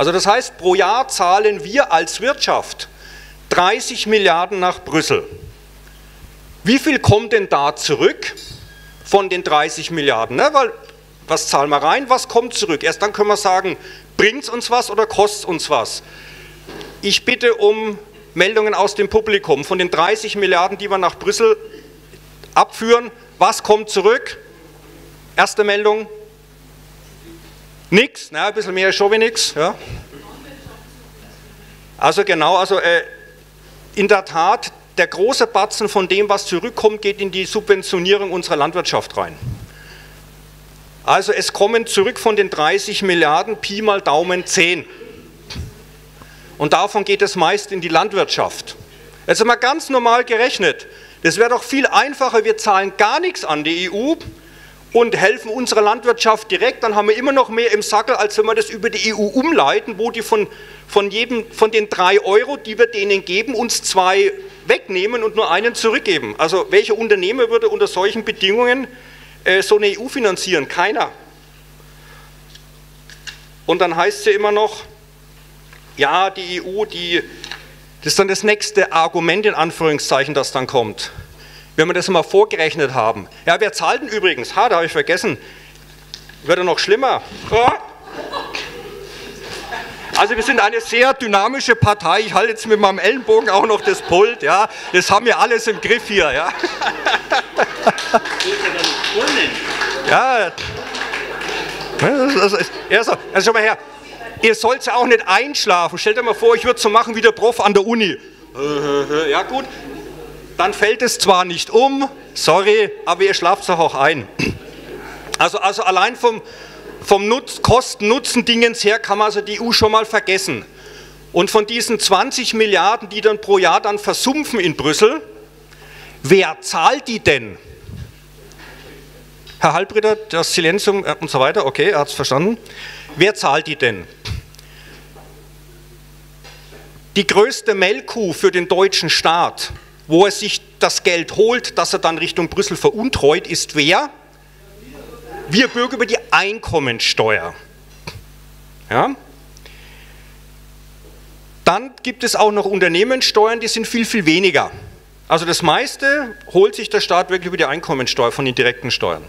Also das heißt, pro Jahr zahlen wir als Wirtschaft 30 Milliarden nach Brüssel. Wie viel kommt denn da zurück von den 30 Milliarden? Ne? Weil, was zahlen wir rein, was kommt zurück? Erst dann können wir sagen, bringt es uns was oder kostet es uns was? Ich bitte um Meldungen aus dem Publikum. Von den 30 Milliarden, die wir nach Brüssel abführen, was kommt zurück? Erste Meldung? Nix, na, ein bisschen mehr ist schon wie nix. Ja. Also genau, also in der Tat, der große Batzen von dem, was zurückkommt, geht in die Subventionierung unserer Landwirtschaft rein. Also es kommen zurück von den 30 Milliarden, Pi mal Daumen 10. Und davon geht es meist in die Landwirtschaft. Jetzt mal ganz normal gerechnet. Das wäre doch viel einfacher, wir zahlen gar nichts an die EU und helfen unserer Landwirtschaft direkt, dann haben wir immer noch mehr im Sackel, als wenn wir das über die EU umleiten, wo die von den 3 Euro, die wir denen geben, uns 2 wegnehmen und nur 1 zurückgeben. Also welcher Unternehmer würde unter solchen Bedingungen so eine EU finanzieren? Keiner. Und dann heißt es ja immer noch, ja, die EU, das ist dann das nächste Argument in Anführungszeichen, das dann kommt. Wenn wir das mal vorgerechnet haben. Ja, wer zahlt denn übrigens? Ha, da habe ich vergessen. Wird ja noch schlimmer. Oh. Also wir sind eine sehr dynamische Partei. Ich halte jetzt mit meinem Ellenbogen auch noch das Pult. Ja. Das haben wir alles im Griff hier. Ja. Ja. Also schau mal her. Ihr sollt ja auch nicht einschlafen. Stellt euch mal vor, ich würde so machen wie der Prof an der Uni. Ja gut, dann fällt es zwar nicht um, sorry, aber ihr schlaft es auch ein. Also allein vom Kosten-Nutzen-Dingens her kann man also die EU schon mal vergessen. Und von diesen 20 Milliarden, die dann pro Jahr dann versumpfen in Brüssel, wer zahlt die denn? Herr Halbritter, das Silenzium und so weiter, okay, er hat es verstanden. Wer zahlt die denn? Die größte Melkkuh für den deutschen Staat, wo er sich das Geld holt, das er dann Richtung Brüssel veruntreut, ist wer? Wir Bürger über die Einkommensteuer. Ja? Dann gibt es auch noch Unternehmenssteuern, die sind viel, viel weniger. Also das meiste holt sich der Staat wirklich über die Einkommensteuer von den direkten Steuern.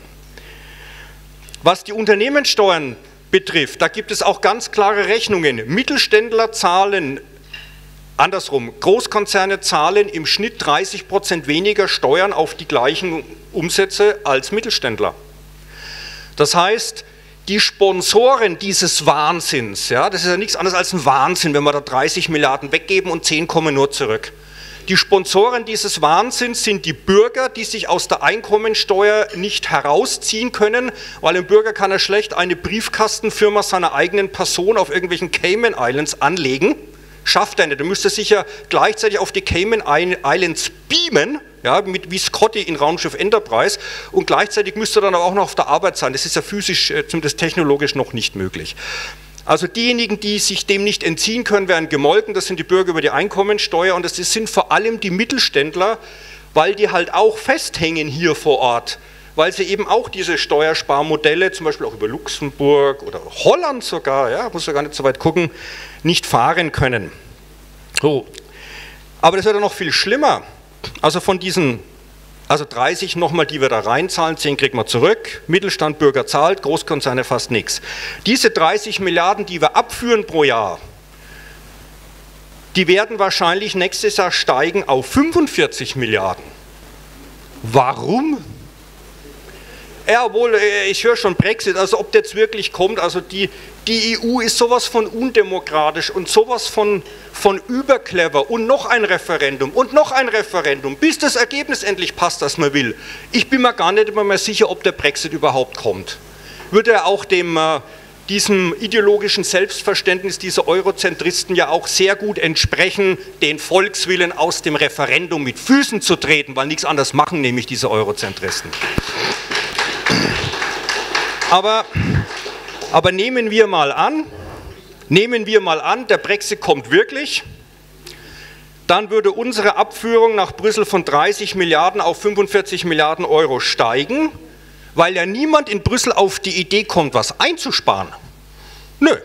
Was die Unternehmenssteuern betrifft, da gibt es auch ganz klare Rechnungen. Mittelständler zahlen, andersrum, Großkonzerne zahlen im Schnitt 30% weniger Steuern auf die gleichen Umsätze als Mittelständler. Das heißt, die Sponsoren dieses Wahnsinns, ja, das ist ja nichts anderes als ein Wahnsinn, wenn wir da 30 Milliarden weggeben und 10 kommen nur zurück. Die Sponsoren dieses Wahnsinns sind die Bürger, die sich aus der Einkommensteuer nicht herausziehen können, weil ein Bürger kann er schlecht eine Briefkastenfirma seiner eigenen Person auf irgendwelchen Cayman Islands anlegen. Schafft er nicht. Er müsste sich ja gleichzeitig auf die Cayman Islands beamen, ja, wie Scotty in Raumschiff Enterprise, und gleichzeitig müsste er dann aber auch noch auf der Arbeit sein. Das ist ja physisch, zumindest technologisch, noch nicht möglich. Also diejenigen, die sich dem nicht entziehen können, werden gemolken, das sind die Bürger über die Einkommensteuer und das sind vor allem die Mittelständler, weil die halt auch festhängen hier vor Ort, weil sie eben auch diese Steuersparmodelle, zum Beispiel auch über Luxemburg oder Holland sogar, ja, muss ja gar nicht so weit gucken, nicht fahren können. So. Aber das wird ja noch viel schlimmer, also von diesen... Also 30 nochmal, die wir da reinzahlen, 10 kriegt man zurück, Mittelstand, Bürger zahlt, Großkonzerne fast nichts. Diese 30 Milliarden, die wir abführen pro Jahr, die werden wahrscheinlich nächstes Jahr steigen auf 45 Milliarden. Warum? Ja, wohl, ich höre schon Brexit, also ob das wirklich kommt, also die EU ist sowas von undemokratisch und sowas von überclever und noch ein Referendum, bis das Ergebnis endlich passt, das man will. Ich bin mir gar nicht immer mehr sicher, ob der Brexit überhaupt kommt. Würde er auch diesem ideologischen Selbstverständnis dieser Eurozentristen ja auch sehr gut entsprechen, den Volkswillen aus dem Referendum mit Füßen zu treten, weil nichts anderes machen nämlich diese Eurozentristen. Aber nehmen wir mal an, der Brexit kommt wirklich, dann würde unsere Abführung nach Brüssel von 30 Milliarden auf 45 Milliarden Euro steigen, weil ja niemand in Brüssel auf die Idee kommt, was einzusparen. Nö.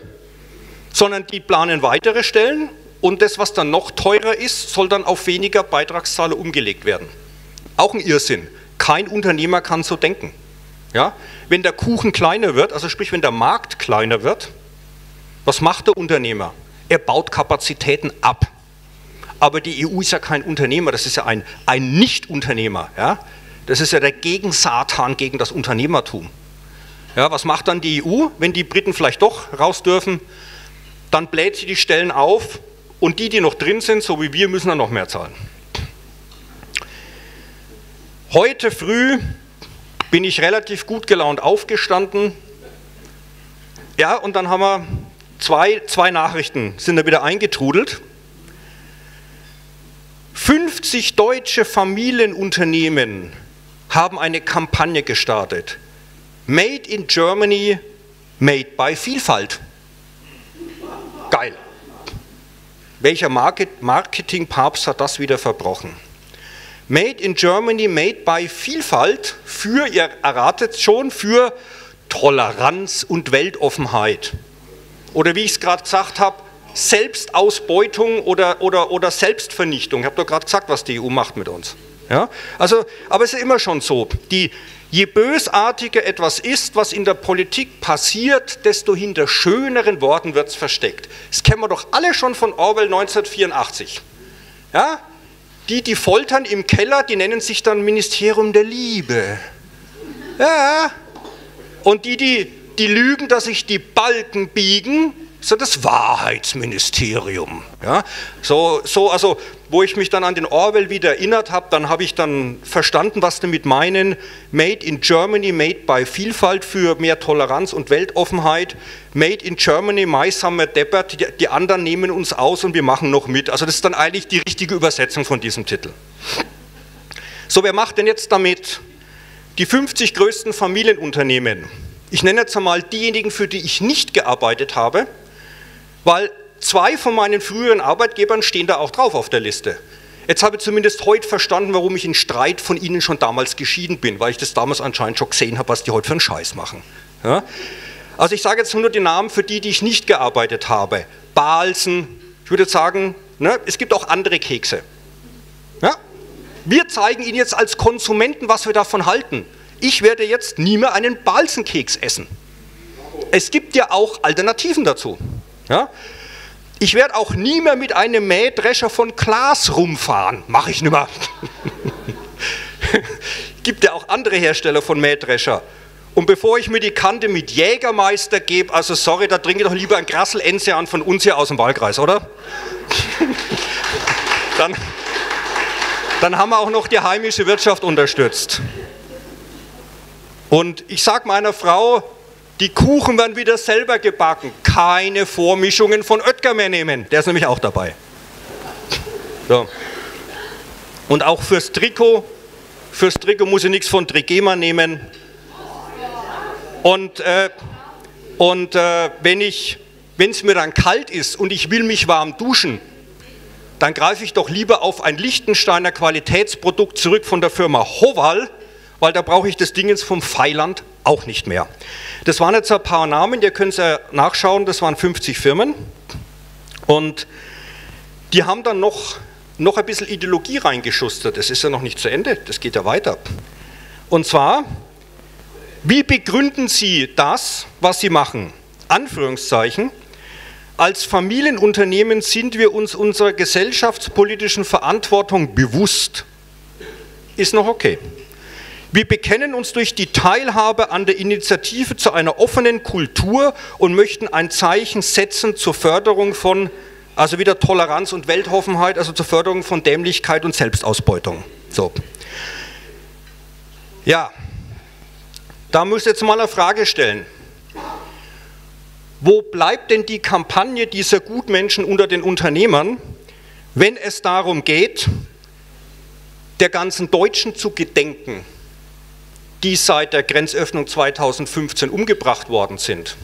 sondern die planen weitere Stellen und das, was dann noch teurer ist, soll dann auf weniger Beitragszahler umgelegt werden. Auch ein Irrsinn. Kein Unternehmer kann so denken. Ja? Wenn der Kuchen kleiner wird, also sprich, wenn der Markt kleiner wird, was macht der Unternehmer? Er baut Kapazitäten ab. Aber die EU ist ja kein Unternehmer, das ist ja ein Nicht-Unternehmer. Ja? Das ist ja der Gegensatan gegen das Unternehmertum. Ja, was macht dann die EU, wenn die Briten vielleicht doch raus dürfen? Dann bläht sie die Stellen auf und die noch drin sind, so wie wir, müssen dann noch mehr zahlen. Heute früh bin ich relativ gut gelaunt aufgestanden. Ja, und dann haben wir zwei Nachrichten, sind da wieder eingetrudelt. 50 deutsche Familienunternehmen haben eine Kampagne gestartet. Made in Germany, made by Vielfalt. Geil. Welcher Marketingpapst hat das wieder verbrochen? Made in Germany, made by Vielfalt für, ihr erratet schon, für Toleranz und Weltoffenheit. Oder wie ich es gerade gesagt habe, Selbstausbeutung oder Selbstvernichtung. Ich habe doch gerade gesagt, was die EU macht mit uns. Ja? Also, aber es ist immer schon so, je bösartiger etwas ist, was in der Politik passiert, desto hinter schöneren Worten wird es versteckt. Das kennen wir doch alle schon von Orwell 1984. Ja? Die foltern im Keller, die nennen sich dann Ministerium der Liebe. Ja. Und die lügen, dass sich die Balken biegen, so das Wahrheitsministerium. Ja. Also, wo ich mich dann an den Orwell wieder erinnert habe, dann habe ich dann verstanden, was damit meinen. Made in Germany, made by Vielfalt für mehr Toleranz und Weltoffenheit. Made in Germany, my summer deppert, die anderen nehmen uns aus und wir machen noch mit. Also das ist dann eigentlich die richtige Übersetzung von diesem Titel. So, wer macht denn jetzt damit die 50 größten Familienunternehmen? Ich nenne jetzt einmal diejenigen, für die ich nicht gearbeitet habe, weil zwei von meinen früheren Arbeitgebern stehen da auch drauf auf der Liste. Jetzt habe ich zumindest heute verstanden, warum ich in Streit von Ihnen schon damals geschieden bin, weil ich das damals anscheinend schon gesehen habe, was die heute für einen Scheiß machen. Ja? Also ich sage jetzt nur die Namen für die ich nicht gearbeitet habe. Balsen, ich würde sagen, ne, es gibt auch andere Kekse. Ja? Wir zeigen Ihnen jetzt als Konsumenten, was wir davon halten. Ich werde jetzt nie mehr einen Balsenkeks essen. Es gibt ja auch Alternativen dazu. Ja? Ich werde auch nie mehr mit einem Mähdrescher von Klaas rumfahren. Mache ich nicht mehr. Gibt ja auch andere Hersteller von Mähdrescher. Und bevor ich mir die Kante mit Jägermeister gebe, also sorry, da trinke ich doch lieber ein Krasselenzian von uns hier aus dem Wahlkreis, oder? Dann haben wir auch noch die heimische Wirtschaft unterstützt. Und ich sage meiner Frau, die Kuchen werden wieder selber gebacken. Keine Vormischungen von Oetker mehr nehmen. Der ist nämlich auch dabei. So. Und auch fürs Trikot muss ich nichts von Trigema nehmen. Und wenn es mir dann kalt ist und ich will mich warm duschen, dann greife ich doch lieber auf ein Liechtensteiner Qualitätsprodukt zurück von der Firma Hoval, weil da brauche ich das Dingens vom Feiland auch nicht mehr. Das waren jetzt ein paar Namen, ihr könnt es ja nachschauen, das waren 50 Firmen und die haben dann noch ein bisschen Ideologie reingeschustert, das ist ja noch nicht zu Ende, das geht ja weiter. Und zwar, wie begründen Sie das, was Sie machen? Anführungszeichen, als Familienunternehmen sind wir uns unserer gesellschaftspolitischen Verantwortung bewusst. Ist noch okay. Wir bekennen uns durch die Teilhabe an der Initiative zu einer offenen Kultur und möchten ein Zeichen setzen zur Förderung von, also wieder Toleranz und Weltoffenheit, also zur Förderung von Dämlichkeit und Selbstausbeutung. So. Ja, da müsst ihr jetzt mal eine Frage stellen. Wo bleibt denn die Kampagne dieser Gutmenschen unter den Unternehmern, wenn es darum geht, der ganzen Deutschen zu gedenken, die seit der Grenzöffnung 2015 umgebracht worden sind?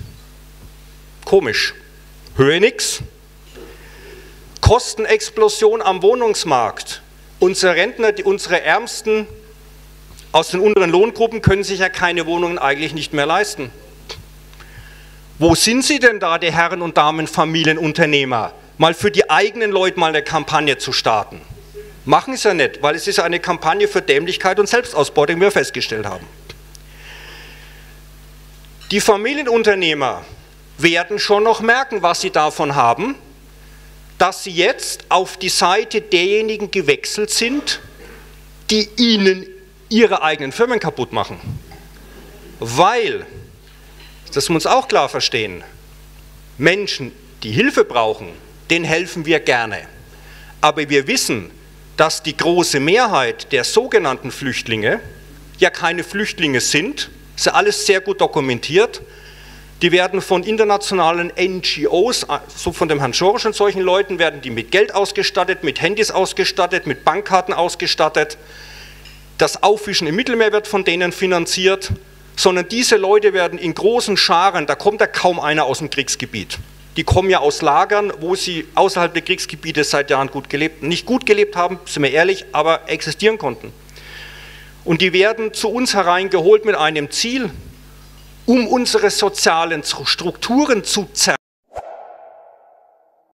Komisch. Höre nix. Kostenexplosion am Wohnungsmarkt. Unsere Rentner, unsere Ärmsten aus den unteren Lohngruppen können sich ja keine Wohnungen eigentlich nicht mehr leisten. Wo sind Sie denn da, die Herren und Damen Familienunternehmer? Mal für die eigenen Leute mal eine Kampagne zu starten. Machen es ja nicht, weil es ist eine Kampagne für Dämlichkeit und Selbstausbeutung, wie wir festgestellt haben. Die Familienunternehmer werden schon noch merken, was sie davon haben, dass sie jetzt auf die Seite derjenigen gewechselt sind, die ihnen ihre eigenen Firmen kaputt machen. Weil, das muss man auch klar verstehen, Menschen, die Hilfe brauchen, denen helfen wir gerne. Aber wir wissen, dass die große Mehrheit der sogenannten Flüchtlinge ja keine Flüchtlinge sind, ist ja alles sehr gut dokumentiert. Die werden von internationalen NGOs, so von dem Herrn Schorisch und solchen Leuten, werden die mit Geld ausgestattet, mit Handys ausgestattet, mit Bankkarten ausgestattet. Das Aufwischen im Mittelmeer wird von denen finanziert, sondern diese Leute werden in großen Scharen, da kommt ja kaum einer aus dem Kriegsgebiet. Die kommen ja aus Lagern, wo sie außerhalb der Kriegsgebiete seit Jahren gut gelebt, nicht gut gelebt haben, sind wir ehrlich, aber existieren konnten. Und die werden zu uns hereingeholt mit einem Ziel, um unsere sozialen Strukturen zu zerstört.